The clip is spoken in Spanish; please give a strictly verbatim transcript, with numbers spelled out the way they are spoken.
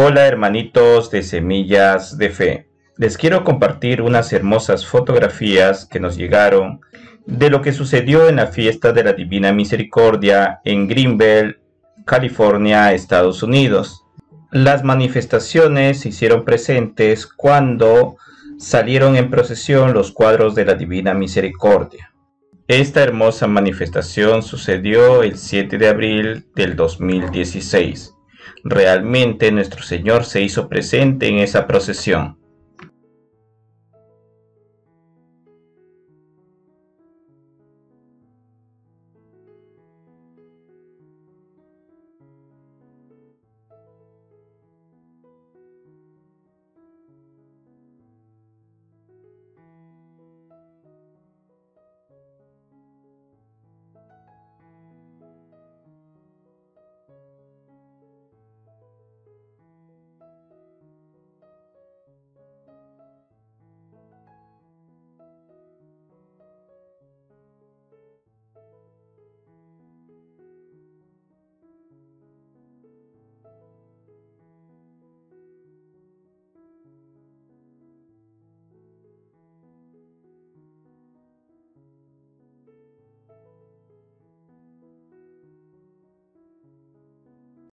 Hola hermanitos de Semillas de Fe, les quiero compartir unas hermosas fotografías que nos llegaron de lo que sucedió en la fiesta de la Divina Misericordia en Greenville, California, Estados Unidos. Las manifestaciones se hicieron presentes cuando salieron en procesión los cuadros de la Divina Misericordia. Esta hermosa manifestación sucedió el siete de abril del dos mil dieciséis. Realmente nuestro Señor se hizo presente en esa procesión.